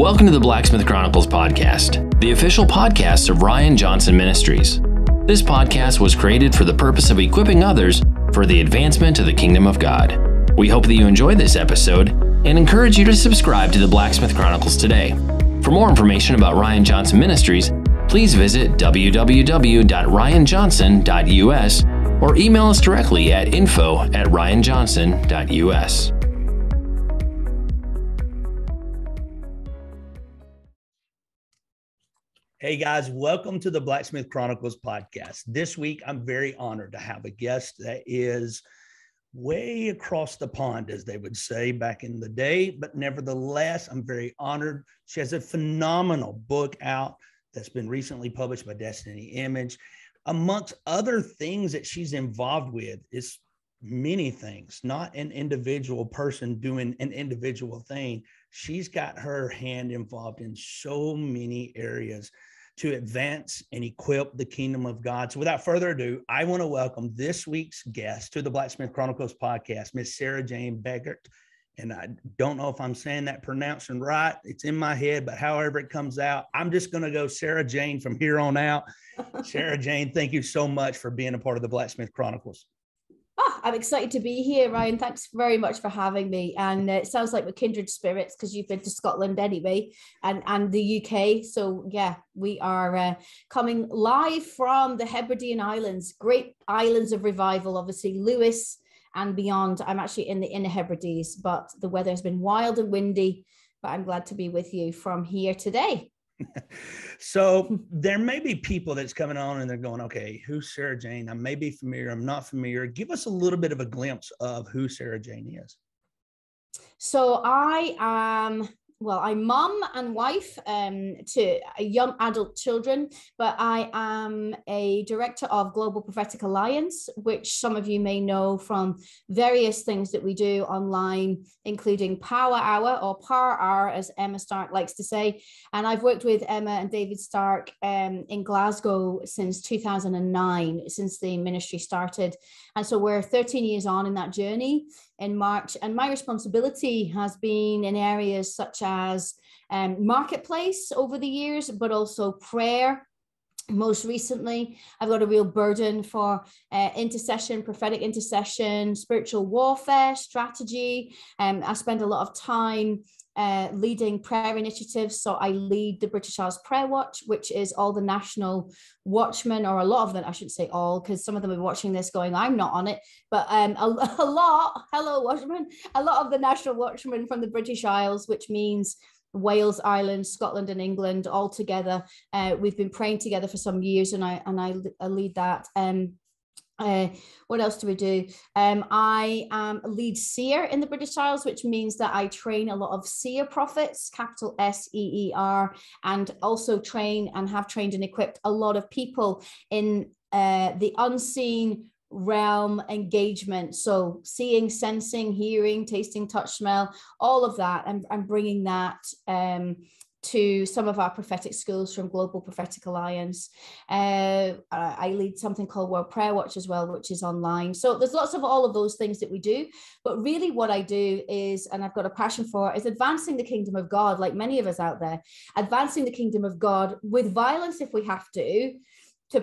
Welcome to the Blacksmith Chronicles podcast, the official podcast of Ryan Johnson Ministries. This podcast was created for the purpose of equipping others for the advancement of the kingdom of God. We hope that you enjoy this episode and encourage you to subscribe to the Blacksmith Chronicles today. For more information about Ryan Johnson Ministries, please visit www.ryanjohnson.us or email us directly at info@ryanjohnson.us. Hey guys, welcome to the Blacksmith Chronicles podcast. This week, I'm very honored to have a guest that is way across the pond, as they would say back in the day, but nevertheless, I'm very honored. She has a phenomenal book out that's been recently published by Destiny Image. Amongst other things that she's involved with, it's many things, not an individual person doing an individual thing. She's got her hand involved in so many areas to advance and equip the kingdom of God. So without further ado, I want to welcome this week's guest to the Blacksmith Chronicles podcast, Miss Sarah Jane Biggart. And I don't know if I'm saying that pronouncing right. It's in my head, but however it comes out, I'm just going to go Sarah Jane from here on out. Sarah Jane, thank you so much for being a part of the Blacksmith Chronicles. Oh, I'm excited to be here, Ryan. Thanks very much for having me. And it sounds like we're kindred spirits because you've been to Scotland anyway and the UK. So, yeah, we are coming live from the Hebridean Islands, great islands of revival, obviously, Lewis and beyond. I'm actually in the Inner Hebrides, but the weather has been wild and windy. But I'm glad to be with you from here today. So there may be people that's coming on and they're going, okay, who's Sarah Jane? I may be familiar, I'm not familiar. Give us a little bit of a glimpse of who Sarah Jane is. So I am, well, I'm mum and wife to young adult children, but I am a director of Global Prophetic Alliance, which some of you may know from various things that we do online, including Power Hour or Power Hour, as Emma Stark likes to say. And I've worked with Emma and David Stark in Glasgow since 2009, since the ministry started. And so we're 13 years on in that journey in March. And my responsibility has been in areas such as marketplace over the years, but also prayer. Most recently, I've got a real burden for intercession, prophetic intercession, spiritual warfare, strategy. I spend a lot of time leading prayer initiatives. So I lead the British Isles Prayer Watch, which is all the national watchmen, or a lot of them, I should say all, because some of them are watching this going, I'm not on it, but a lot, hello watchmen, a lot of the national watchmen from the British Isles, which means Wales, Ireland, Scotland and England all together. We've been praying together for some years and I lead that. What else do we do? I am lead seer in the British Isles, which means that I train a lot of seer prophets, capital S-E-E-R, and also train and have trained and equipped a lot of people in the unseen realm engagement. So seeing, sensing, hearing, tasting, touch, smell, all of that, and bringing that to some of our prophetic schools from Global Prophetic Alliance. I lead something called World Prayer Watch as well, which is online. So there's lots of all of those things that we do. But really what I do is, and I've got a passion for, is advancing the kingdom of God, like many of us out there, advancing the kingdom of God with violence if we have to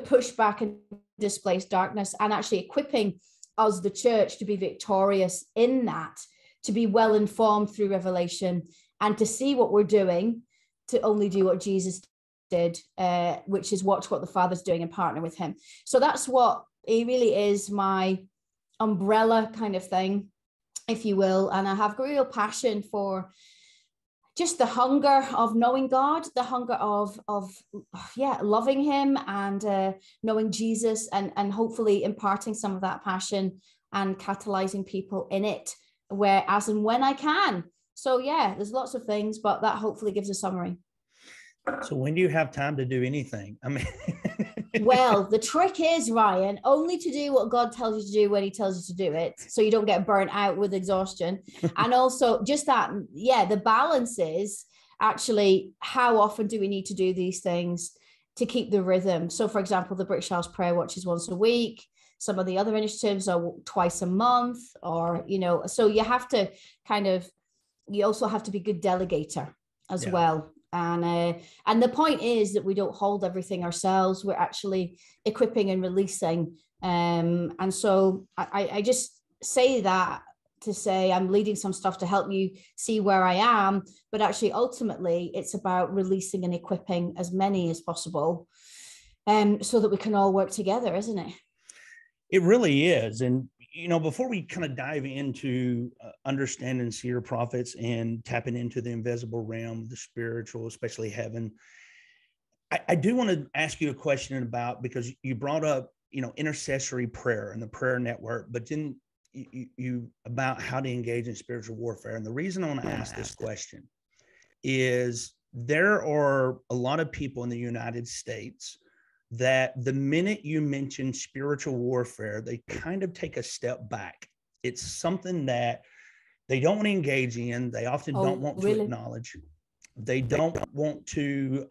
push back and displace darkness, and actually equipping us, the church, to be victorious in that, to be well informed through revelation and to see what we're doing, to only do what Jesus did, which is watch what the Father's doing and partner with him. So that's what it really is, my umbrella kind of thing, if you will. And I have a real passion for just the hunger of knowing God, the hunger of loving him and knowing Jesus, and hopefully imparting some of that passion and catalyzing people in it, where as and when I can. So yeah, there's lots of things, but that hopefully gives a summary. So when do you have time to do anything? I mean, well, the trick is, Ryan, only to do what God tells you to do when he tells you to do it, so you don't get burnt out with exhaustion. And also just that, yeah, the balance is actually how often do we need to do these things to keep the rhythm. So for example, the British Isles Prayer Watch is once a week. Some of the other initiatives are twice a month, or, you know, so you have to kind of, you also have to be a good delegator. as well. And the point is that we don't hold everything ourselves. We're actually equipping and releasing. And so I just say that to say I'm leading some stuff to help you see where I am, but actually ultimately it's about releasing and equipping as many as possible, so that we can all work together, isn't it? It really is. And, you know, before we kind of dive into understanding seer prophets and tapping into the invisible realm, the spiritual, especially heaven, I do want to ask you a question about, because you brought up, you know, intercessory prayer and the prayer network, but then you about how to engage in spiritual warfare. And the reason I want to ask this question is there are a lot of people in the United States that the minute you mention spiritual warfare, they kind of take a step back. It's something that they don't want to engage in. They often don't want to acknowledge. They don't want to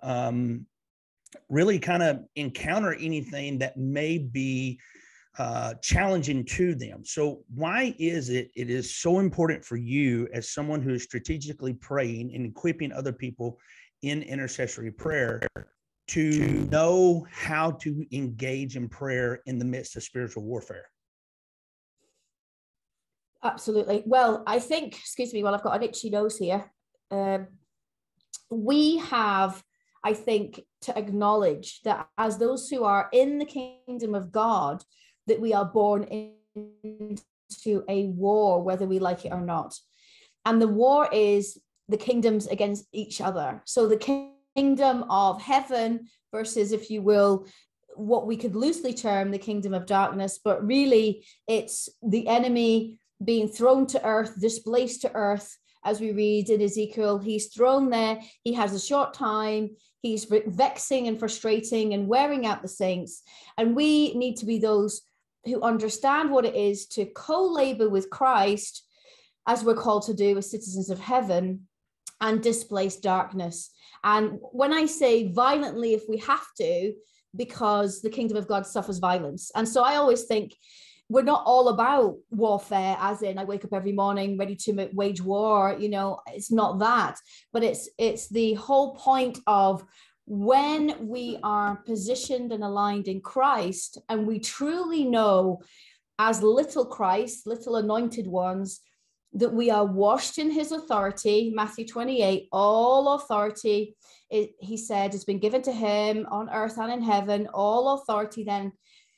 really kind of encounter anything that may be challenging to them. So why is it is so important for you as someone who is strategically praying and equipping other people in intercessory prayer to know how to engage in prayer in the midst of spiritual warfare? Absolutely. Well, I think, excuse me, while I've got an itchy nose here, we have, I think, to acknowledge that as those who are in the kingdom of God, that we are born into a war, whether we like it or not. And the war is the kingdoms against each other. So the kingdom of heaven versus, if you will, what we could loosely term the kingdom of darkness, but really it's the enemy being thrown to earth, displaced to earth. As we read in Ezekiel, he's thrown there, he has a short time, he's vexing and frustrating and wearing out the saints. And we need to be those who understand what it is to co-labor with Christ, as we're called to do as citizens of heaven, and displace darkness. And when I say violently, if we have to, because the kingdom of God suffers violence. And so I always think we're not all about warfare, as in I wake up every morning ready to wage war. You know, it's not that, but it's the whole point of when we are positioned and aligned in Christ, and we truly know as little Christ, little anointed ones, that we are washed in his authority. Matthew 28, all authority, he said, has been given to him on earth and in heaven. All authority then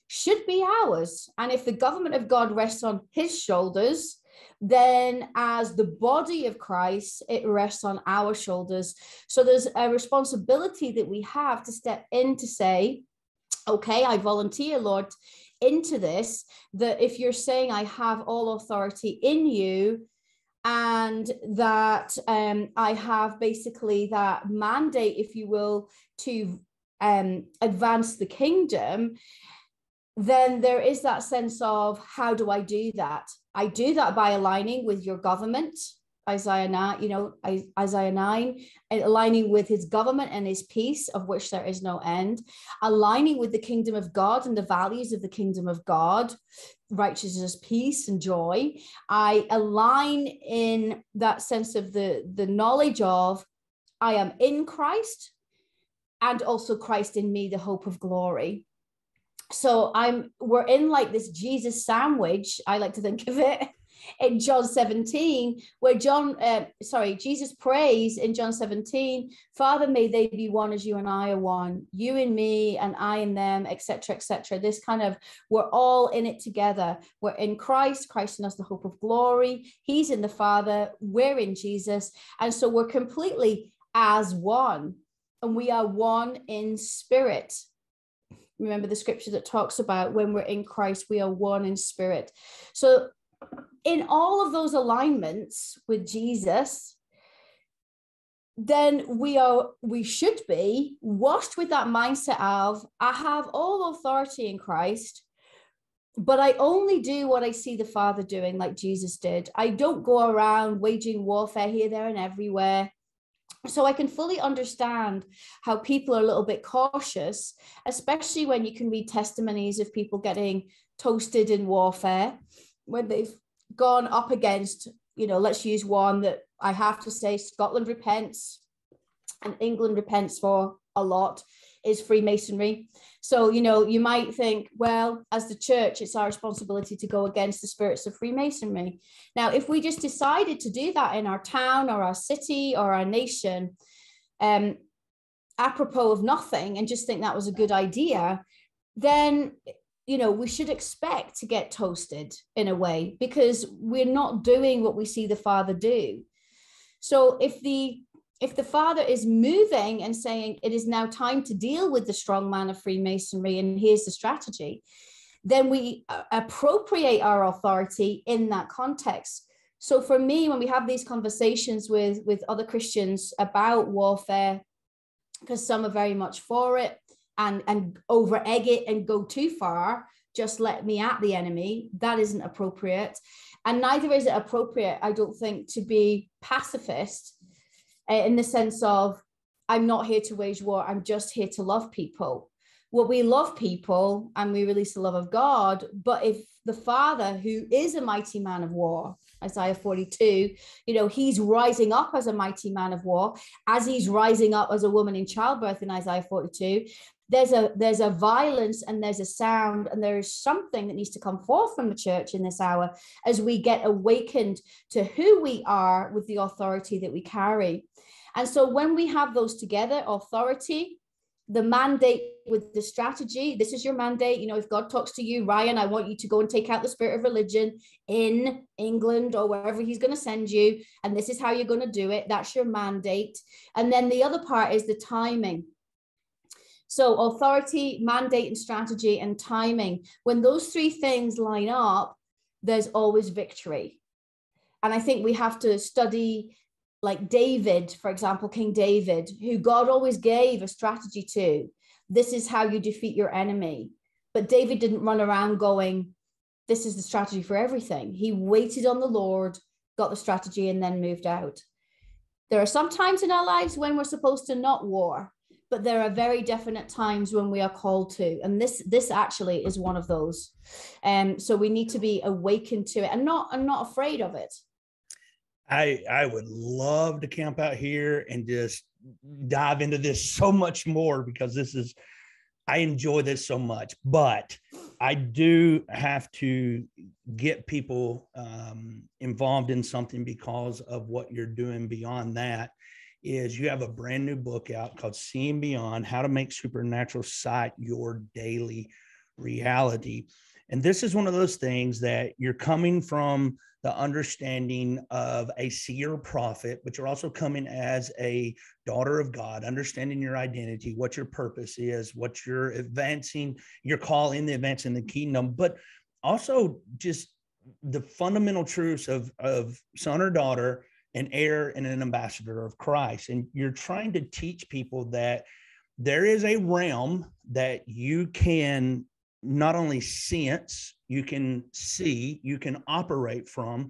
should be ours. And if the government of God rests on his shoulders, then as the body of Christ, it rests on our shoulders. So there's a responsibility that we have to step in to say, okay, I volunteer, Lord, into this, that if you're saying I have all authority in you, and that I have basically that mandate, if you will, to advance the kingdom, then there is that sense of, how do I do that? I do that by aligning with your government, Isaiah 9, you know, Isaiah 9, aligning with his government and his peace, of which there is no end, aligning with the kingdom of God and the values of the kingdom of God, righteousness, peace, and joy. I align in that sense of the knowledge of, I am in Christ, and also Christ in me, the hope of glory. So we're in like this Jesus sandwich, I like to think of it, in John 17, where Jesus prays in John 17, Father, may they be one as you and I are one, you and me and I and them, etc., etc. This kind of, we're all in it together. We're in Christ, Christ in us, the hope of glory. He's in the Father, we're in Jesus. And so we're completely as one, and we are one in spirit. Remember the scripture that talks about when we're in Christ, we are one in spirit. So in all of those alignments with Jesus, then we should be washed with that mindset of, I have all authority in Christ, but I only do what I see the Father doing, like Jesus did. I don't go around waging warfare here, there, and everywhere. So I can fully understand how people are a little bit cautious, especially when you can read testimonies of people getting toasted in warfare, when they've gone up against, you know, let's use one that I have to say, Scotland repents, and England repents for a lot, is Freemasonry. So, you know, you might think, well, as the church, it's our responsibility to go against the spirits of Freemasonry. Now, if we just decided to do that in our town or our city or our nation, apropos of nothing, and just think that was a good idea, then, you know, we should expect to get toasted in a way, because we're not doing what we see the Father do. So if the Father is moving and saying it is now time to deal with the strong man of Freemasonry and here's the strategy, then we appropriate our authority in that context. So for me, when we have these conversations with other Christians about warfare, because some are very much for it and over-egg it and go too far, just let me at the enemy, that isn't appropriate. And neither is it appropriate, I don't think, to be pacifist in the sense of, I'm not here to wage war, I'm just here to love people. Well, we love people and we release the love of God, but if the Father, who is a mighty man of war, Isaiah 42, you know, he's rising up as a mighty man of war, as he's rising up as a woman in childbirth in Isaiah 42, there's a violence and there's a sound and there is something that needs to come forth from the church in this hour as we get awakened to who we are with the authority that we carry. And so when we have those together, authority, the mandate with the strategy, this is your mandate. You know, if God talks to you, Ryan, I want you to go and take out the spirit of religion in England or wherever he's going to send you, and this is how you're going to do it. That's your mandate. And then the other part is the timing. So authority, mandate, and strategy, and timing. When those three things line up, there's always victory. And I think we have to study, like David, for example, King David, who God always gave a strategy to. This is how you defeat your enemy. But David didn't run around going, this is the strategy for everything. He waited on the Lord, got the strategy, and then moved out. There are some times in our lives when we're supposed to not war, but there are very definite times when we are called to. And this actually is one of those. So we need to be awakened to it and not afraid of it. I would love to camp out here and just dive into this so much more, because I enjoy this so much, but I do have to get people involved in something because of what you're doing beyond that. Is you have a brand new book out called Seeing Beyond, How to Make Supernatural Sight Your Daily Reality. And this is one of those things that you're coming from the understanding of a seer prophet, but you're also coming as a daughter of God, understanding your identity, what your purpose is, what you're advancing, your call in the advancing the kingdom, but also just the fundamental truths of son or daughter, an heir and an ambassador of Christ. And you're trying to teach people that there is a realm that you can not only sense, you can see, you can operate from.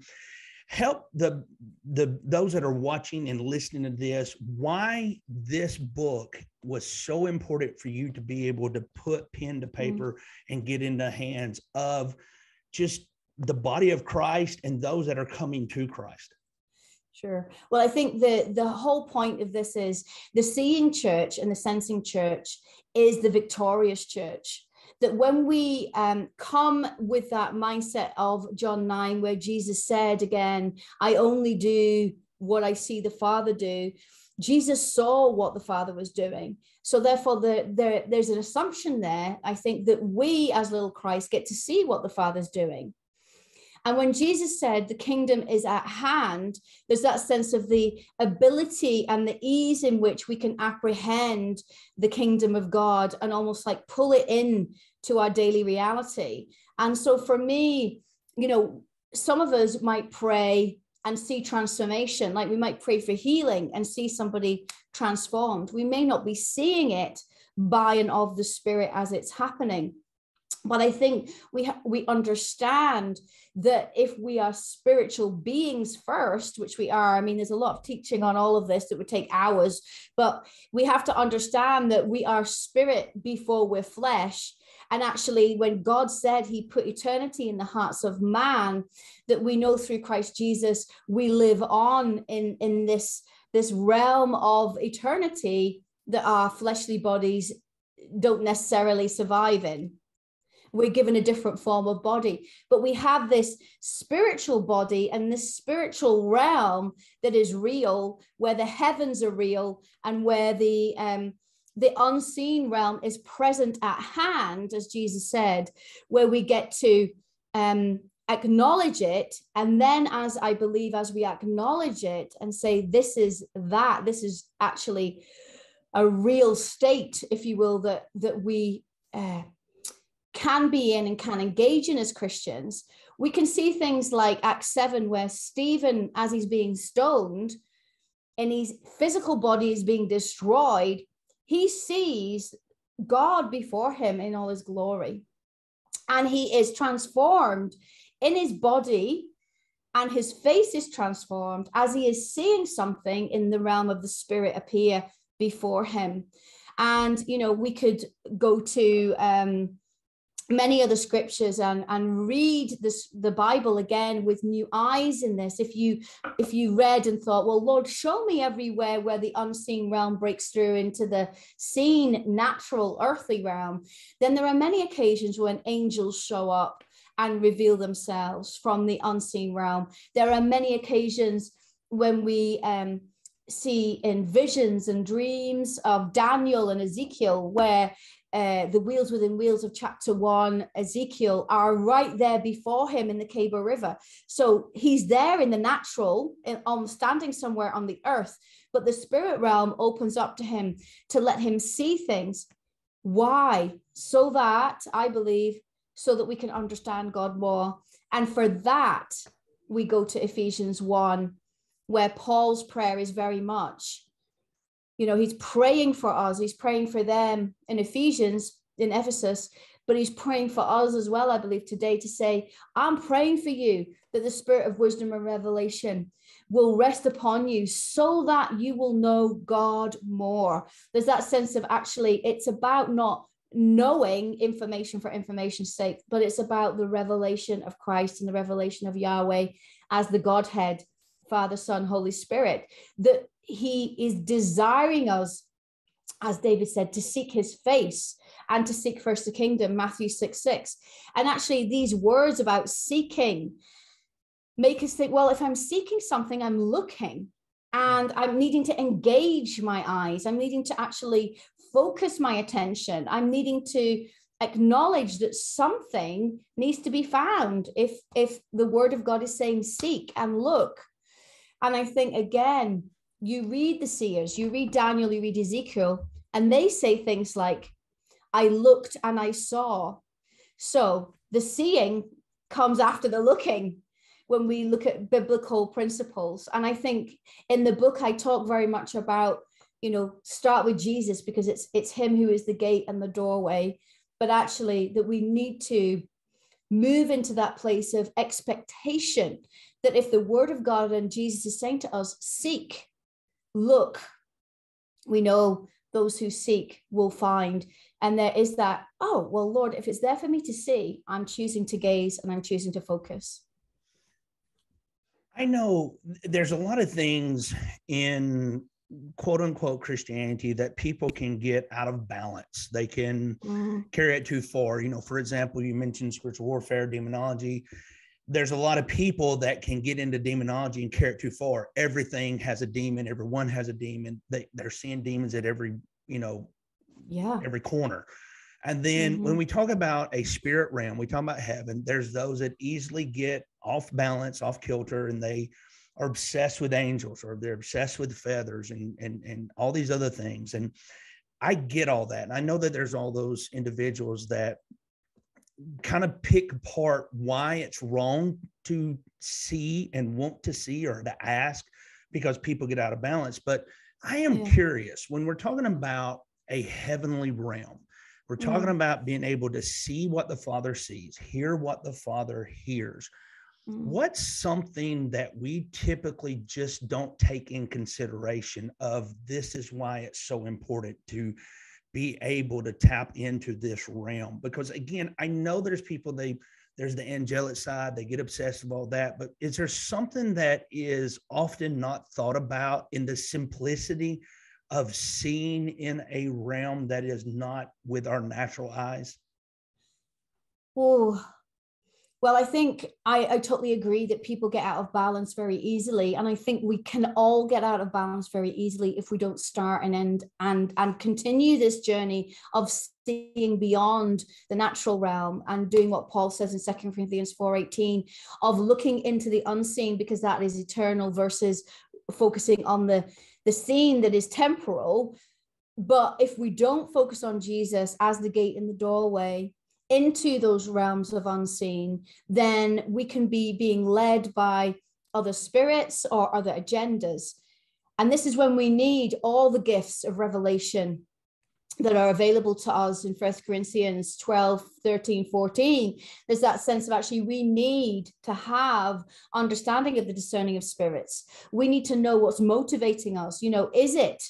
Help those that are watching and listening to this, why this book was so important for you to be able to put pen to paper and get in the hands of just the body of Christ and those that are coming to Christ. Sure. Well, I think the whole point of this is the seeing church and the sensing church is the victorious church. That when we come with that mindset of John 9, where Jesus said again, I only do what I see the Father do. Jesus saw what the Father was doing. So therefore, there's an assumption there, I think, that we as little Christ get to see what the Father's doing. And when Jesus said the kingdom is at hand, there's that sense of the ability and the ease in which we can apprehend the kingdom of God and almost like pull it in to our daily reality. And so for me, you know, some of us might pray and see transformation, like we might pray for healing and see somebody transformed. We may not be seeing it by and of the Spirit as it's happening. But I think we understand that if we are spiritual beings first, which we are, I mean, there's a lot of teaching on all of this that would take hours, but we have to understand that we are spirit before we're flesh. And actually, when God said he put eternity in the hearts of man, that we know through Christ Jesus, we live on in this this realm of eternity that our fleshly bodies don't necessarily survive in. We're given a different form of body, but we have this spiritual body and this spiritual realm that is real, where the heavens are real and where the unseen realm is present at hand, as Jesus said, where we get to acknowledge it. And then, as I believe, as we acknowledge it and say, this is that, this is actually a real state, if you will, that we can be in and can engage in as Christians. We can see things like Acts 7, where Stephen, as he's being stoned and his physical body is being destroyed, he sees God before him in all his glory, and he is transformed in his body, and his face is transformed as he is seeing something in the realm of the spirit appear before him. And, you know, we could go to many other scriptures and read this, the Bible again with new eyes in this. If you read and thought, well, Lord, show me everywhere where the unseen realm breaks through into the seen, natural, earthly realm, then there are many occasions when angels show up and reveal themselves from the unseen realm. There are many occasions when we see in visions and dreams of Daniel and Ezekiel, where the wheels within wheels of chapter 1, Ezekiel, are right there before him in the Khyber River. So he's there in the natural, standing somewhere on the earth, but the spirit realm opens up to him to let him see things. Why? So that, I believe, so that we can understand God more. And for that, we go to Ephesians 1, where Paul's prayer is very much, you know, he's praying for us. He's praying for them in Ephesians, in Ephesus, but he's praying for us as well, I believe, today, to say, I'm praying for you that the spirit of wisdom and revelation will rest upon you so that you will know God more. There's that sense of, actually, it's about not knowing information for information's sake, but it's about the revelation of Christ and the revelation of Yahweh as the Godhead, Father, Son, Holy Spirit, that he is desiring us, as David said, to seek his face and to seek first the kingdom, Matthew 6:6. And actually, these words about seeking make us think, well, if I'm seeking something, I'm looking, and I'm needing to engage my eyes. I'm needing to actually focus my attention. I'm needing to acknowledge that something needs to be found if the word of God is saying seek and look. And I think, again, you read the seers, you read Daniel, you read Ezekiel, and they say things like, I looked and I saw. So the seeing comes after the looking when we look at biblical principles. And I think in the book, I talk very much about, you know, start with Jesus, because it's him who is the gate and the doorway, but actually that we need to move into that place of expectation, that if the word of God and Jesus is saying to us, seek, look, we know those who seek will find. And there is that, oh, well, Lord, if it's there for me to see, I'm choosing to gaze and I'm choosing to focus. I know there's a lot of things in quote unquote Christianity that people can get out of balance. They can carry it too far. You know, for example, you mentioned spiritual warfare, demonology. There's a lot of people that can get into demonology and carry it too far. Everything has a demon. Everyone has a demon. They're seeing demons at every corner. And then when we talk about a spirit realm, we talk about heaven, there's those that easily get off balance, off kilter, and they are obsessed with angels, or they're obsessed with feathers and all these other things. And I get all that. And I know that there's all those individuals that kind of pick apart why it's wrong to see and want to see or to ask, because people get out of balance. But I am curious, when we're talking about a heavenly realm, we're talking about being able to see what the Father sees, hear what the Father hears. What's something that we typically just don't take in consideration of, this is why it's so important to be able to tap into this realm? Because again, I know there's people, they There's the angelic side. They get obsessed with all that. But is there something that is often not thought about in the simplicity of seeing in a realm that is not with our natural eyes? Oh, well, I think I totally agree that people get out of balance very easily. And I think we can all get out of balance very easily if we don't start and end and continue this journey of seeing beyond the natural realm and doing what Paul says in 2 Corinthians 4:18 of looking into the unseen, because that is eternal, versus focusing on the seen that is temporal. But if we don't focus on Jesus as the gate and the doorway into those realms of unseen, then we can be being led by other spirits or other agendas. And this is when we need all the gifts of revelation that are available to us in 1 Corinthians 12, 13, 14. There's that sense of actually we need to have understanding of the discerning of spirits. We need to know what's motivating us. You know, is it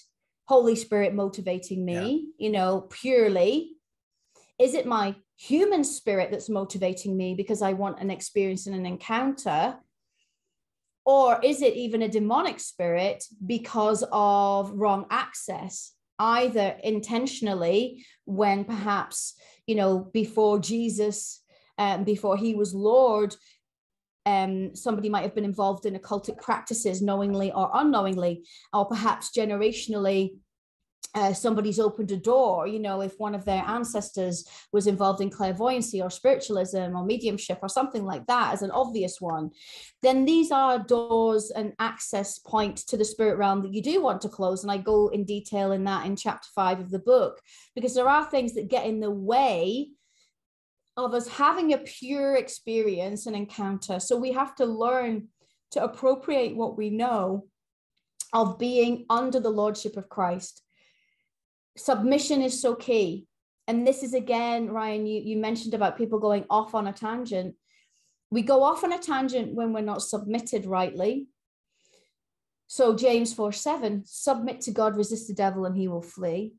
Holy Spirit motivating me, you know, purely? Is it my human spirit that's motivating me because I want an experience and an encounter? Or is it even a demonic spirit because of wrong access, either intentionally when perhaps, you know, before Jesus, before he was Lord, somebody might have been involved in occultic practices knowingly or unknowingly, or perhaps generationally. Somebody's opened a door, you know, if one of their ancestors was involved in clairvoyancy or spiritualism or mediumship or something like that as an obvious one, then these are doors and access points to the spirit realm that you do want to close. And I go in detail in that in chapter 5 of the book, because there are things that get in the way of us having a pure experience and encounter. So we have to learn to appropriate what we know of being under the lordship of Christ. Submission is so key. And this is, again, Ryan, you mentioned about people going off on a tangent. We go off on a tangent when we're not submitted rightly. So James 4:7, submit to God, resist the devil, and he will flee.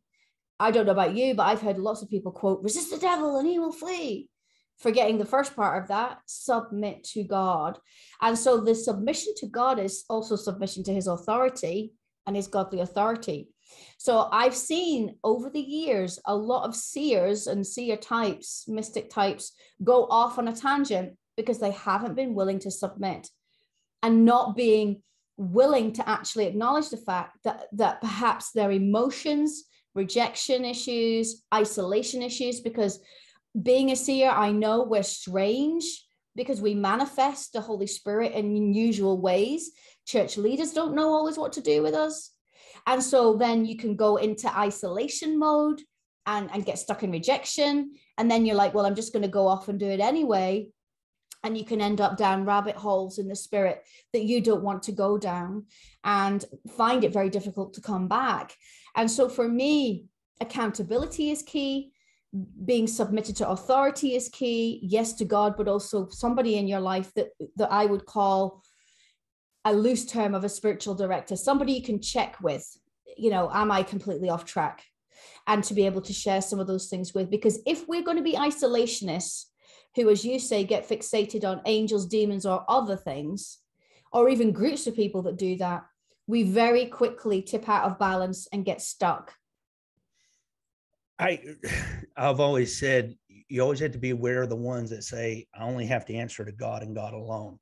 I don't know about you, but I've heard lots of people quote, resist the devil and he will flee, forgetting the first part of that, submit to God. And so the submission to God is also submission to his authority and his godly authority. So I've seen over the years a lot of seers and seer types, mystic types, go off on a tangent because they haven't been willing to submit and not being willing to actually acknowledge the fact that perhaps their emotions, rejection issues, isolation issues, because being a seer, I know we're strange because we manifest the Holy Spirit in unusual ways. Church leaders don't know always what to do with us. And so then you can go into isolation mode and get stuck in rejection. And then you're like, well, I'm just going to go off and do it anyway. And you can end up down rabbit holes in the spirit that you don't want to go down and find it very difficult to come back. And so for me, accountability is key. Being submitted to authority is key. Yes, to God, but also somebody in your life that I would call a loose term of a spiritual director, somebody you can check with, you know, am I completely off track? And to be able to share some of those things with, because if we're going to be isolationists who, as you say, get fixated on angels, demons, or other things, or even groups of people that do that, we very quickly tip out of balance and get stuck. I've always said, you always have to be aware of the ones that say, I only have to answer to God and God alone.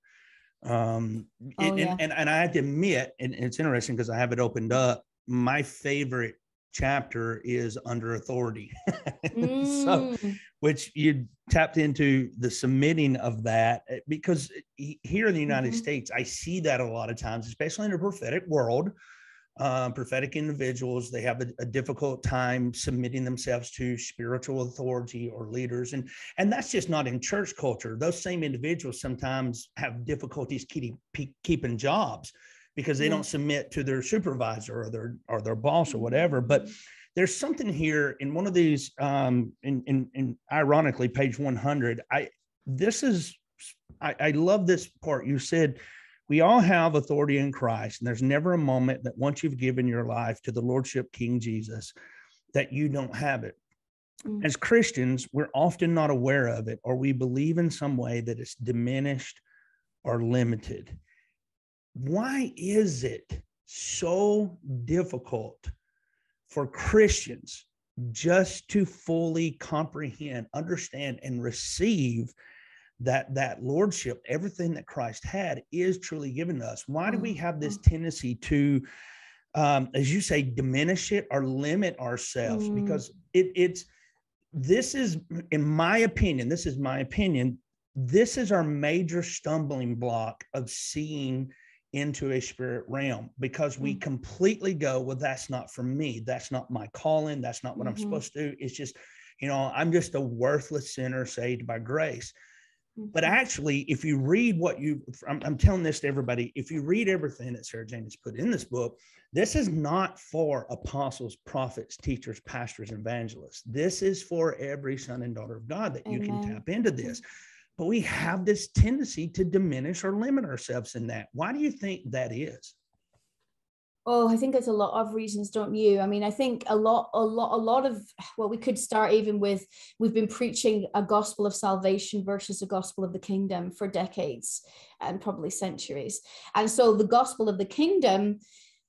And I have to admit, and it's interesting because I have it opened up, my favorite chapter is under authority. So, which you tapped into the submitting of that, because here in the United States, I see that a lot of times, especially in the prophetic world, prophetic individuals, they have a difficult time submitting themselves to spiritual authority or leaders. And that's just not in church culture. Those same individuals sometimes have difficulties keeping jobs because they don't submit to their supervisor or their boss or whatever. But there's something here in one of these, in ironically, page 100, I love this part. You said, we all have authority in Christ, and there's never a moment that once you've given your life to the Lordship King Jesus that you don't have it. As Christians, we're often not aware of it, or we believe in some way that it's diminished or limited. Why is it so difficult for Christians just to fully comprehend, understand, and receive that lordship, everything that Christ had is truly given to us? Why do we have this tendency to, as you say, diminish it or limit ourselves? Because this is, in my opinion, this is our major stumbling block of seeing into a spirit realm, because we completely go, well, that's not for me. That's not my calling. That's not what I'm supposed to do. It's just, I'm just a worthless sinner saved by grace. But actually, if you read I'm telling this to everybody, if you read everything that Sarah Jane has put in this book, this is not for apostles, prophets, teachers, pastors, and evangelists. This is for every son and daughter of God that you can tap into this. But we have this tendency to diminish or limit ourselves in that. Why do you think that is? Oh, I think there's a lot of reasons, don't you? I mean, I think a lot of, we could start even with, we've been preaching a gospel of salvation versus a gospel of the kingdom for decades and probably centuries. And so the gospel of the kingdom,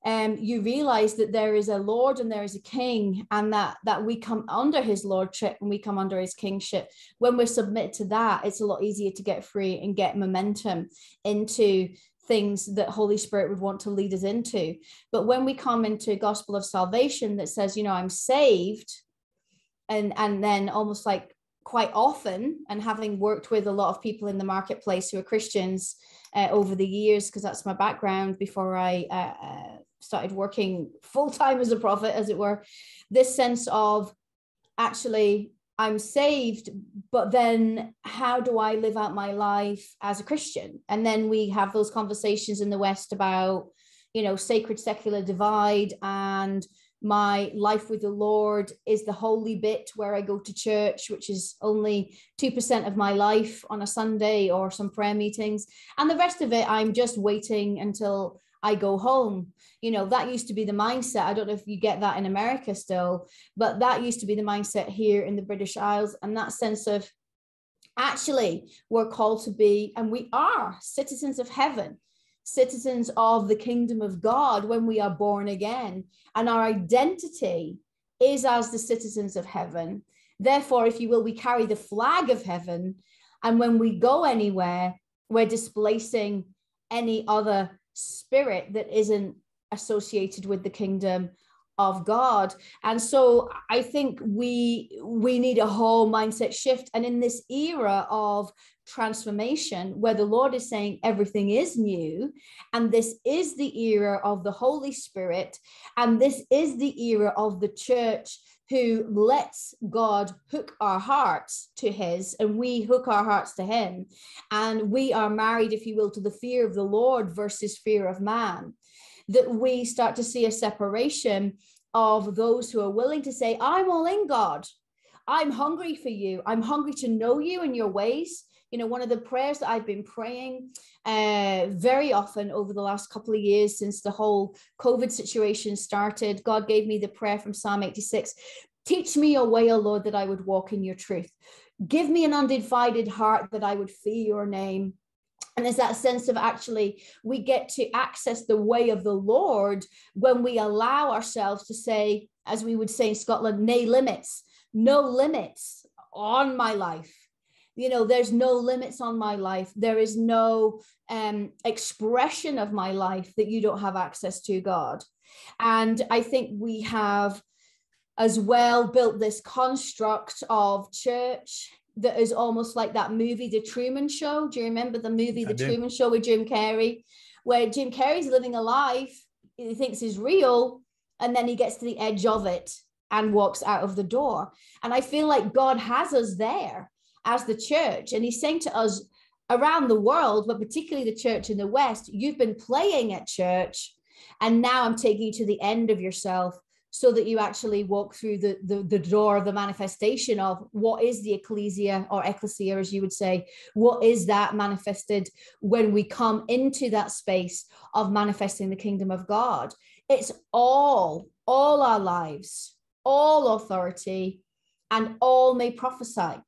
you realize that there is a Lord and there is a king, and that we come under his lordship and we come under his kingship. When we submit to that, it's a lot easier to get free and get momentum into things that Holy Spirit would want to lead us into. But when we come into a gospel of salvation that says, I'm saved, and then almost like quite often, and having worked with a lot of people in the marketplace who are Christians over the years, because that's my background before I started working full-time as a prophet, as it were, this sense of actually I'm saved, but then how do I live out my life as a Christian? And then we have those conversations in the West about, sacred secular divide, and my life with the Lord is the holy bit where I go to church, which is only 2% of my life on a Sunday or some prayer meetings. And the rest of it, I'm just waiting until I go home. That used to be the mindset. I don't know if you get that in America still, but that used to be the mindset here in the British Isles. And that sense of actually we're called to be, and we are, citizens of heaven, citizens of the kingdom of God when we are born again. And our identity is as the citizens of heaven. Therefore, if you will, we carry the flag of heaven. And when we go anywhere, we're displacing any other spirit that isn't associated with the kingdom of God. And so I think we need a whole mindset shift. And in this era of transformation, where the Lord is saying everything is new, and this is the era of the Holy Spirit, and this is the era of the church who lets God hook our hearts to his, and we hook our hearts to him. And we are married, if you will, to the fear of the Lord versus fear of man, that we start to see a separation of those who are willing to say, I'm all in, God. I'm hungry for you. I'm hungry to know you and your ways. One of the prayers that I've been praying very often over the last couple of years since the whole COVID situation started, God gave me the prayer from Psalm 86, teach me your way, O Lord, that I would walk in your truth. Give me an undivided heart that I would fear your name. And there's that sense of actually we get to access the way of the Lord when we allow ourselves to say, as we would say in Scotland, nay limits, no limits on my life. There's no limits on my life. There is no expression of my life that you don't have access to, God. And I think we have as well built this construct of church that is almost like that movie, The Truman Show. Do you remember the movie, The Truman Show with Jim Carrey, where Jim Carrey's living a life he thinks is real, and then he gets to the edge of it and walks out of the door? And I feel like God has us there as the church, and he's saying to us around the world, but particularly the church in the West, you've been playing at church, and now I'm taking you to the end of yourself so that you actually walk through the door of the manifestation of what is the ecclesia, or ecclesia as you would say, what is that manifested when we come into that space of manifesting the kingdom of God. It's all our lives, all authority, and all may prophesy.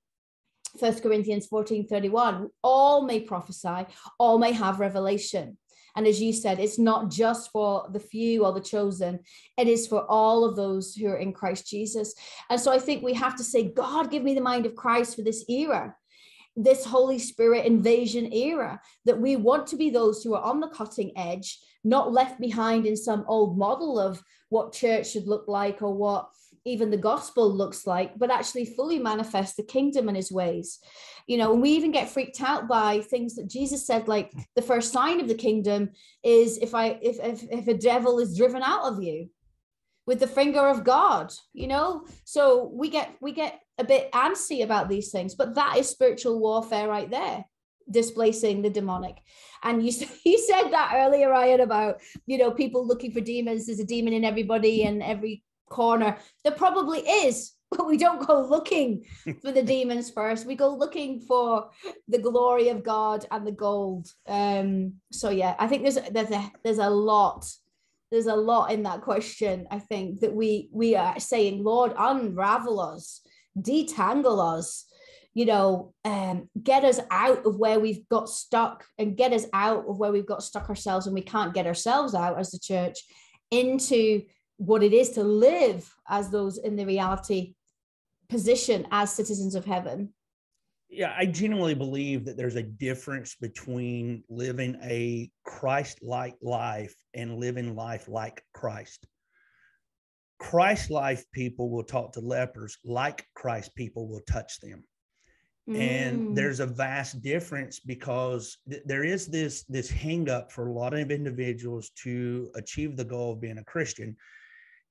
1 Corinthians 14:31, all may prophesy, all may have revelation. And as you said, it's not just for the few or the chosen. It is for all of those who are in Christ Jesus. And so I think we have to say, God, give me the mind of Christ for this era, this Holy Spirit invasion era, that we want to be those who are on the cutting edge, not left behind in some old model of what church should look like or what even the gospel looks like, but actually fully manifest the kingdom and his ways. You know, and we even get freaked out by things that Jesus said, like the first sign of the kingdom is if a devil is driven out of you with the finger of God, you know. So we get a bit antsy about these things, but that is spiritual warfare right there, displacing the demonic. And you said that earlier, Ryan, about, you know, people looking for demons. There's a demon in everybody and every corner. There probably is, but we don't go looking for the demons first. We go looking for the glory of God and the gold. So yeah, I think there's a lot in that question. I think that we are saying, Lord, unravel us, detangle us, you know, get us out of where we've got stuck, and get us out of where we've got stuck ourselves and we can't get ourselves out as the church, into what it is to live as those in the reality position as citizens of heaven. Yeah, I genuinely believe that there's a difference between living a Christ-like life and living life like Christ. Christ-like people will talk to lepers, like Christ people will touch them. And there's a vast difference, because there is this hang up for a lot of individuals to achieve the goal of being a Christian.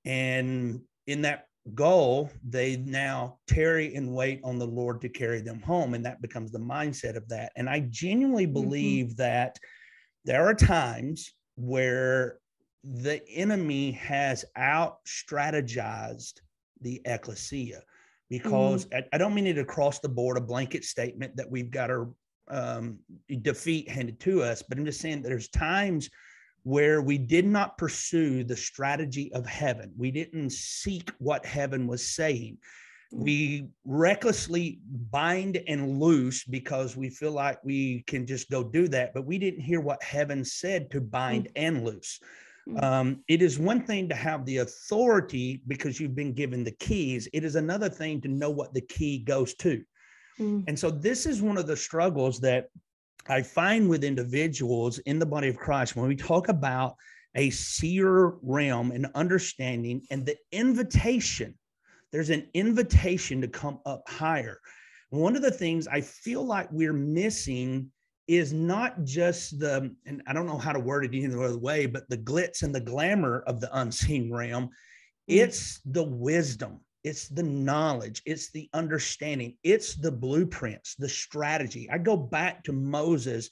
And in that goal, they now tarry and wait on the Lord to carry them home. And that becomes the mindset of that. And I genuinely believe that there are times where the enemy has out-strategized the ecclesia, because I don't mean it across the board, a blanket statement that we've got our defeat handed to us, but I'm just saying that there's times where we did not pursue the strategy of heaven. We didn't seek what heaven was saying. We recklessly bind and loose because we feel like we can just go do that, but we didn't hear what heaven said to bind and loose. It is one thing to have the authority because you've been given the keys. It is another thing to know what the key goes to. And so this is one of the struggles that I find with individuals in the body of Christ when we talk about a seer realm and understanding and the invitation. There's an invitation to come up higher. One of the things I feel like we're missing is not just the, and I don't know how to word it either other way, but the glitz and the glamour of the unseen realm. It's the wisdom, it's the knowledge, it's the understanding, it's the blueprints, the strategy. I go back to Moses.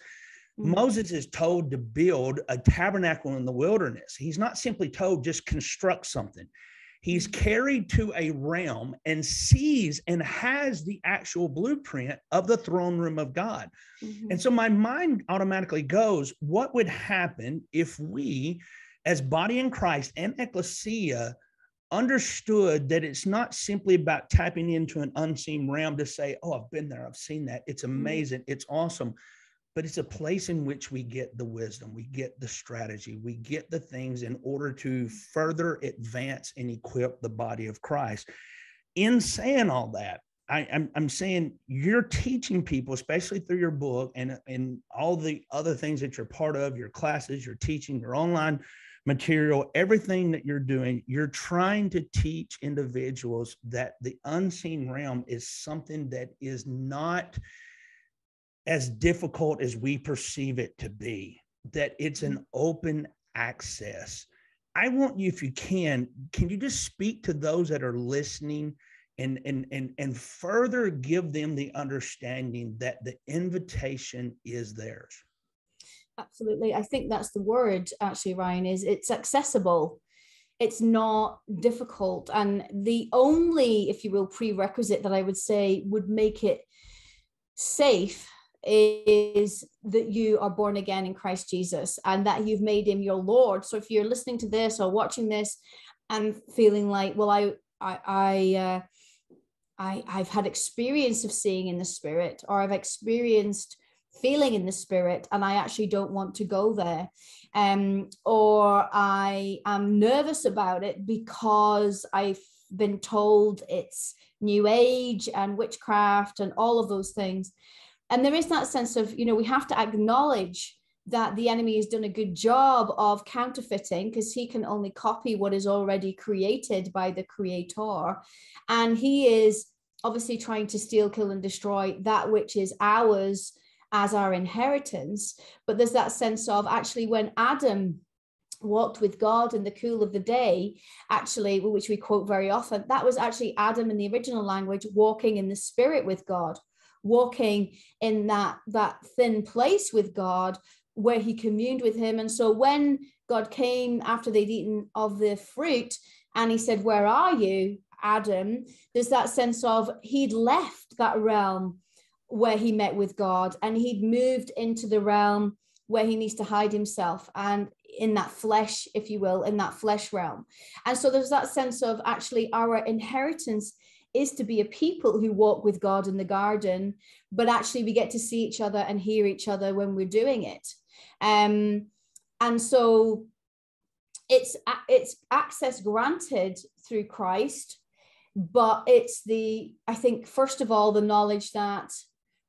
Moses is told to build a tabernacle in the wilderness. He's not simply told just construct something. He's carried to a realm and sees and has the actual blueprint of the throne room of God. And so my mind automatically goes, what would happen if we, as body in Christ and ecclesia, understood that it's not simply about tapping into an unseen realm to say, oh, I've been there, I've seen that, it's amazing, it's awesome. But it's a place in which we get the wisdom, we get the strategy, we get the things in order to further advance and equip the body of Christ. In saying all that, I'm saying you're teaching people, especially through your book and all the other things that you're part of, your classes, your teaching, your online material, everything that you're doing, you're trying to teach individuals that the unseen realm is something that is not as difficult as we perceive it to be, that it's an open access. I want you, if you can you just speak to those that are listening and further give them the understanding that the invitation is theirs? Absolutely. I think that's the word, actually, Ryan, is it's accessible. It's not difficult. And the only, if you will, prerequisite that I would say would make it safe is that you are born again in Christ Jesus and that you've made him your Lord. So if you're listening to this or watching this and feeling like, well, I I've had experience of seeing in the spirit, or I've experienced feeling in the spirit, and I actually don't want to go there, or I am nervous about it because I've been told it's new age and witchcraft and all of those things. And there is that sense of, you know, we have to acknowledge that the enemy has done a good job of counterfeiting, because he can only copy what is already created by the creator. And he is obviously trying to steal, kill, and destroy that which is ours as our inheritance. But there's that sense of, actually, when Adam walked with God in the cool of the day, actually, which we quote very often, that was actually Adam in the original language walking in the spirit with God, walking in that thin place with God where he communed with him. And so when God came after they'd eaten of the fruit and he said, "Where are you, Adam?" there's that sense of, he'd left that realm where he met with God and he'd moved into the realm where he needs to hide himself, and in that flesh, if you will, in that flesh realm. And so there's that sense of, actually, our inheritance is to be a people who walk with God in the garden, but actually we get to see each other and hear each other when we're doing it. And so it's access granted through Christ, but it's the, I think, first of all, the knowledge that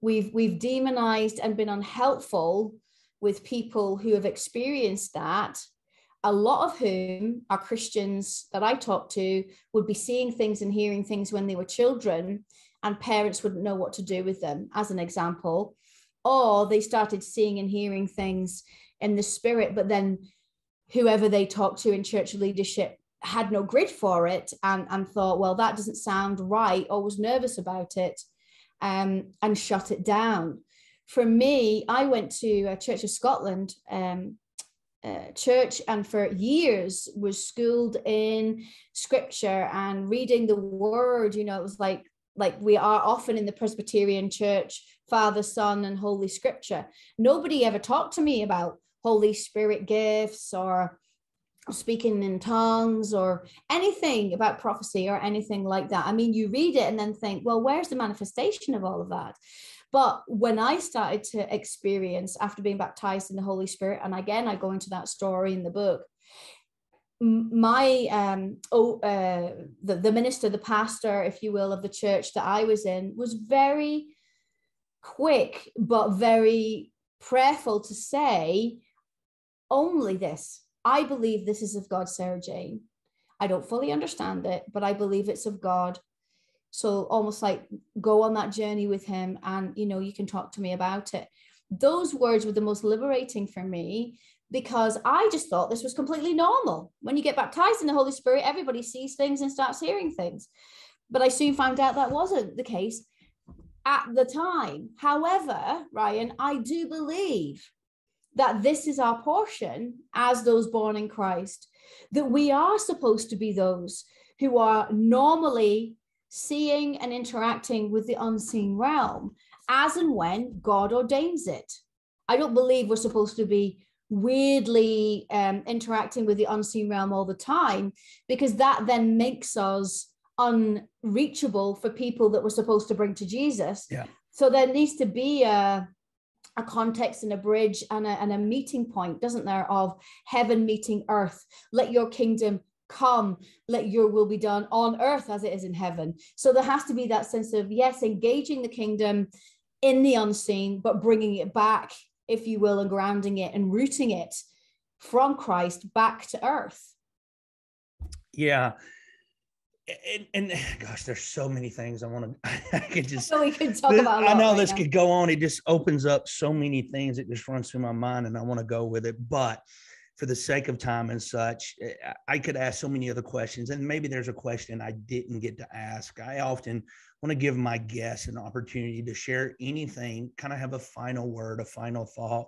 we've demonized and been unhelpful with people who have experienced that, a lot of whom are Christians that I talk to would be seeing things and hearing things when they were children, and parents wouldn't know what to do with them, as an example. Or they started seeing and hearing things in the spirit, but then whoever they talked to in church leadership had no grid for it, and thought, well, that doesn't sound right, or was nervous about it, and shut it down. For me, I went to a Church of Scotland church, and for years was schooled in scripture and reading the word. You know, it was like we are often in the Presbyterian church, Father, Son, and Holy Scripture. Nobody ever talked to me about Holy Spirit gifts or speaking in tongues or anything about prophecy or anything like that. I mean, you read it and then think, well, where's the manifestation of all of that? But when I started to experience, after being baptized in the Holy Spirit, and again, I go into that story in the book, my the minister, the pastor, if you will, of the church that I was in, was very quick but very prayerful to say, only this, I believe this is of God, Sarah Jane. I don't fully understand it, but I believe it's of God. So almost like, go on that journey with him, and, you know, you can talk to me about it. Those words were the most liberating for me, because I just thought this was completely normal. When you get baptized in the Holy Spirit, everybody sees things and starts hearing things. But I soon found out that wasn't the case at the time. However, Ryan, I do believe that this is our portion as those born in Christ, that we are supposed to be those who are normally seeing and interacting with the unseen realm as and when God ordains it. I don't believe we're supposed to be weirdly interacting with the unseen realm all the time, because that then makes us unreachable for people that we're supposed to bring to Jesus. Yeah. So there needs to be a context and a bridge and a meeting point, doesn't there, of heaven meeting earth. Let your kingdom come, let your will be done on earth as it is in heaven. So there has to be that sense of, yes, engaging the kingdom in the unseen, but bringing it back, if you will, and grounding it and rooting it from Christ back to earth. Yeah. And gosh, there's so many things I could just, so we could talk about. I know this could go on. It just opens up so many things. It just runs through my mind and I want to go with it. But for the sake of time and such, I could ask so many other questions, and maybe there's a question I didn't get to ask. I often want to give my guests an opportunity to share anything, kind of have a final word, a final thought,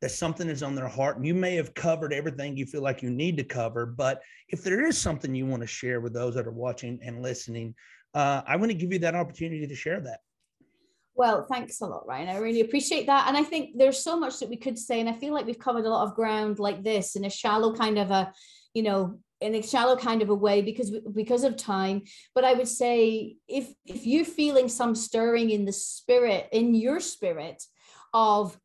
that something is on their heart. And you may have covered everything you feel like you need to cover, but if there is something you want to share with those that are watching and listening, I want to give you that opportunity to share that. Well, thanks a lot, Ryan. I really appreciate that. And I think there's so much that we could say, and I feel like we've covered a lot of ground like this in a shallow kind of a, you know, in a shallow kind of a way because of time. But I would say if you're feeling some stirring in the spirit, in your spirit of,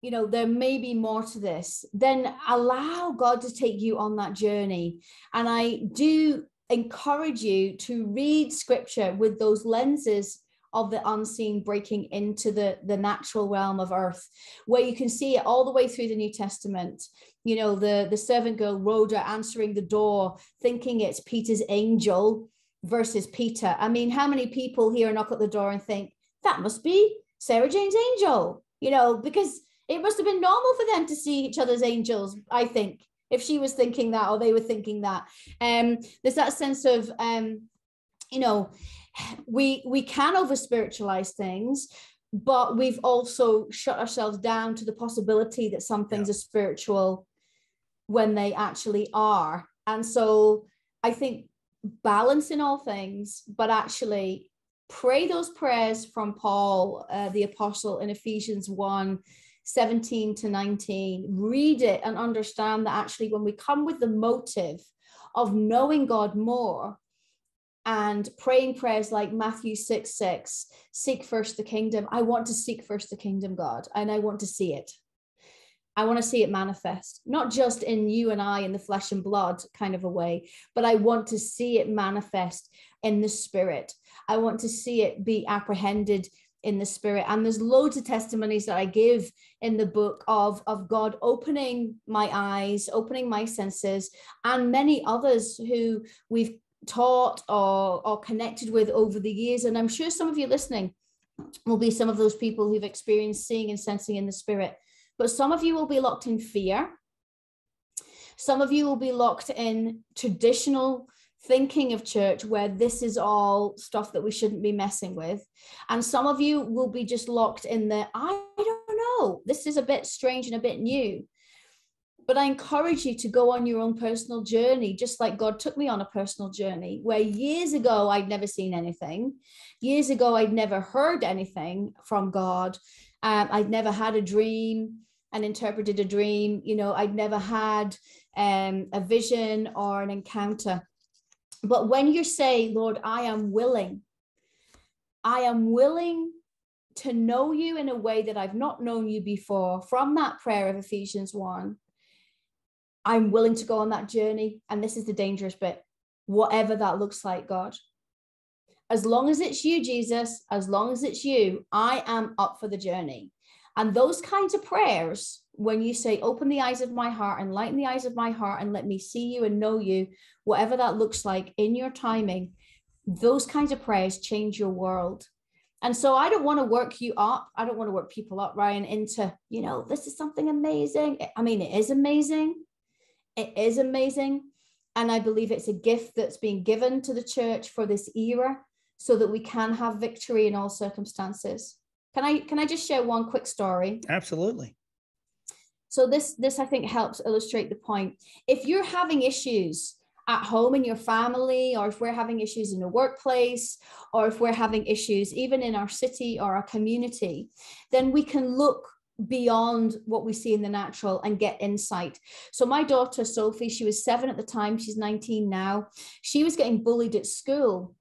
you know, there may be more to this, then allow God to take you on that journey. And I do encourage you to read scripture with those lenses of the unseen breaking into the natural realm of earth, where you can see it all the way through the New Testament. You know, the servant girl Rhoda answering the door, thinking it's Peter's angel versus Peter. I mean, how many people here knock at the door and think, that must be Sarah Jane's angel, you know, because it must have been normal for them to see each other's angels, I think, if she was thinking that or they were thinking that. There's that sense of, you know, we can over spiritualize things, but we've also shut ourselves down to the possibility that some things are spiritual when they actually are. And so I think balance in all things, but actually pray those prayers from Paul, the apostle, in Ephesians 1:17 to 19. Read it and understand that actually when we come with the motive of knowing God more, and praying prayers like Matthew 6:6, seek first the kingdom. I want to seek first the kingdom, God, and I want to see it. I want to see it manifest, not just in you and I in the flesh and blood kind of a way, but I want to see it manifest in the spirit. I want to see it be apprehended in the spirit. And there's loads of testimonies that I give in the book of God opening my eyes, opening my senses, and many others who we've taught or connected with over the years. And I'm sure some of you listening will be some of those people who've experienced seeing and sensing in the spirit. But some of you will be locked in fear. Some of you will be locked in traditional thinking of church, where this is all stuff that we shouldn't be messing with. And some of you will be just locked in the, I don't know, this is a bit strange and a bit new. But I encourage you to go on your own personal journey, just like God took me on a personal journey, where years ago, I'd never seen anything. Years ago, I'd never heard anything from God. I'd never had a dream and interpreted a dream. You know, I'd never had a vision or an encounter. But when you say, Lord, I am willing to know you in a way that I've not known you before, from that prayer of Ephesians 1, I'm willing to go on that journey. And this is the dangerous bit, whatever that looks like, God. As long as it's you, Jesus, as long as it's you, I am up for the journey. And those kinds of prayers, when you say, open the eyes of my heart and lighten the eyes of my heart and let me see you and know you, whatever that looks like in your timing, those kinds of prayers change your world. And so I don't want to work you up. I don't want to work people up, Ryan, into, you know, this is something amazing. I mean, it is amazing. It is amazing. And I believe it's a gift that's being given to the church for this era, so that we can have victory in all circumstances. Can I just share one quick story? Absolutely. So this I think helps illustrate the point. If you're having issues at home in your family, or if we're having issues in the workplace, or if we're having issues even in our city or our community, then we can look beyond what we see in the natural and get insight. So my daughter Sophie, she was 7 at the time, she's 19 now. She was getting bullied at school,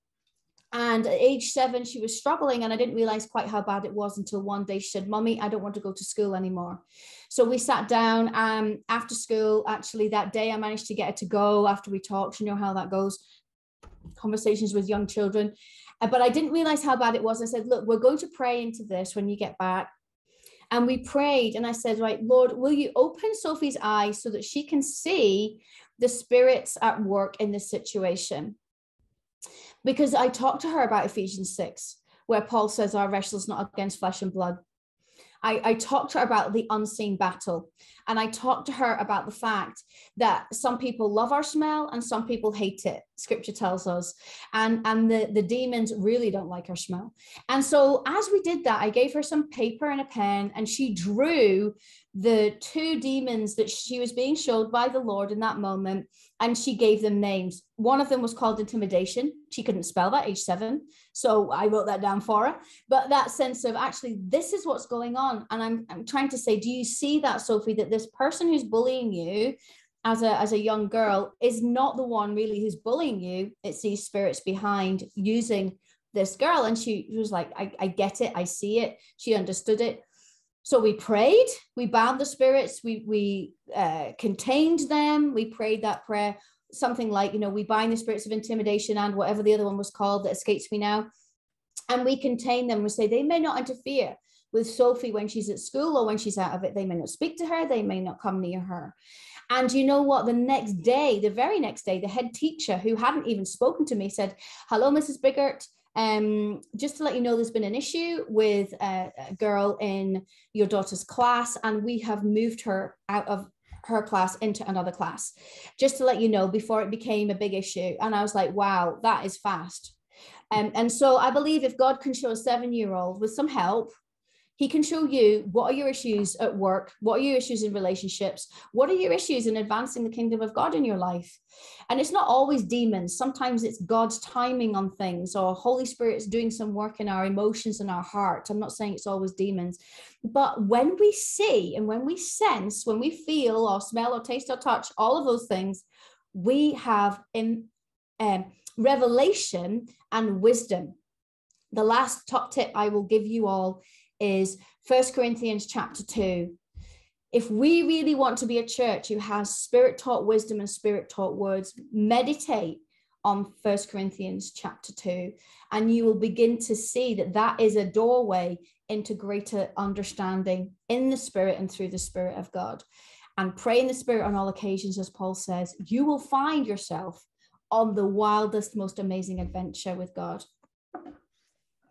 and at age 7 she was struggling, and I didn't realize quite how bad it was until one day she said, Mommy, I don't want to go to school anymore. So we sat down after school. Actually, that day I managed to get her to go after we talked. You know how that goes, conversations with young children. But I didn't realize how bad it was. I said, look, we're going to pray into this when you get back. And we prayed, and I said, right, Lord, will you open Sophie's eyes so that she can see the spirits at work in this situation? Because I talked to her about Ephesians 6, where Paul says our wrestle is not against flesh and blood. I talked to her about the unseen battle, and I talked to her about the fact that some people love our smell and some people hate it, scripture tells us, and the demons really don't like our smell. And so as we did that, I gave her some paper and a pen, and she drew the 2 demons that she was being showed by the Lord in that moment, and she gave them names. One of them was called intimidation. She couldn't spell that, age 7. So I wrote that down for her. But that sense of actually, this is what's going on. And I'm trying to say, do you see that, Sophie, that this person who's bullying you as a young girl is not the one really who's bullying you. It's these spirits behind using this girl. And she was like, I get it. I see it. She understood it. So we prayed, we bound the spirits, we contained them. We prayed that prayer, something like, you know, we bind the spirits of intimidation and whatever the other one was called that escapes me now. And we contain them. We say they may not interfere with Sophie when she's at school or when she's out of it. They may not speak to her. They may not come near her. And you know what? The very next day, the head teacher, who hadn't even spoken to me, said, "Hello, Mrs. Biggart. Just to let you know, there's been an issue with a girl in your daughter's class, and we have moved her out of her class into another class, just to let you know, before it became a big issue." And I was like, wow, that is fast. And so I believe if God can show a 7-year-old with some help, he can show you what are your issues at work, what are your issues in relationships, what are your issues in advancing the kingdom of God in your life. And it's not always demons. Sometimes it's God's timing on things, or Holy Spirit's doing some work in our emotions and our heart. I'm not saying it's always demons, but when we see and when we sense, when we feel or smell or taste or touch, all of those things, we have revelation and wisdom. The last top tip I will give you all is 1 Corinthians chapter 2. If we really want to be a church who has spirit-taught wisdom and spirit-taught words, meditate on 1 Corinthians chapter 2, and you will begin to see that that is a doorway into greater understanding in the Spirit and through the Spirit of God. And pray in the Spirit on all occasions, as Paul says. You will find yourself on the wildest, most amazing adventure with God.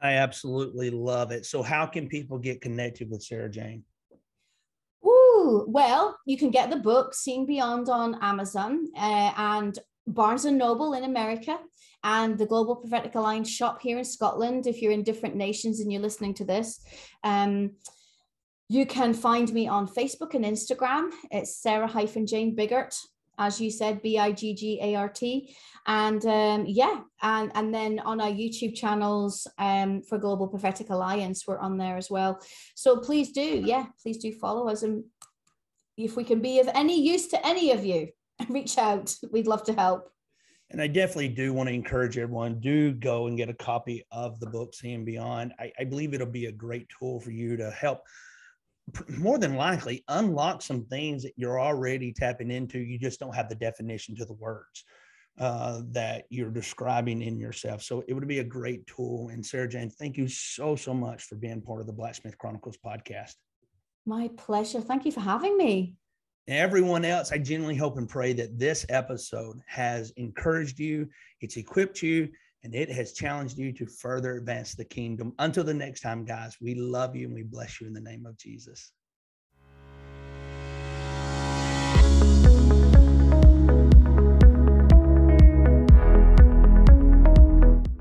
I absolutely love it. So how can people get connected with Sarah Jane? Ooh, well, you can get the book Seeing Beyond on Amazon and Barnes & Noble in America, and the Global Prophetic Alliance shop here in Scotland, if you're in different nations and you're listening to this. You can find me on Facebook and Instagram. It's Sarah-Jane Biggart. As you said, Biggart, and then on our YouTube channels for Global Prophetic Alliance, we're on there as well. So please do follow us, and if we can be of any use to any of you, reach out. We'd love to help. And I definitely do want to encourage everyone, do go and get a copy of the book Seeing Beyond. I believe it'll be a great tool for you to help, more than likely, unlock some things that you're already tapping into. You just don't have the definition to the words that you're describing in yourself. So it would be a great tool. And Sarah Jane, thank you so, so much for being part of the Blacksmith Chronicles podcast. My pleasure. Thank you for having me. And everyone else, I genuinely hope and pray that this episode has encouraged you, it's equipped you, and it has challenged you to further advance the kingdom. Until the next time, guys, we love you and we bless you in the name of Jesus.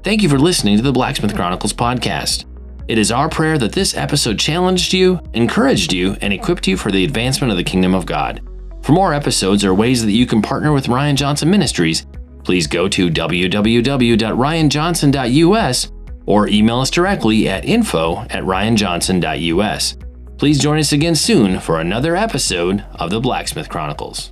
Thank you for listening to the Blacksmith Chronicles podcast. It is our prayer that this episode challenged you, encouraged you, and equipped you for the advancement of the kingdom of God. For more episodes or ways that you can partner with Ryan Johnson Ministries, please go to www.ryanjohnson.us or email us directly at info@ryanjohnson.us. Please join us again soon for another episode of the Blacksmith Chronicles.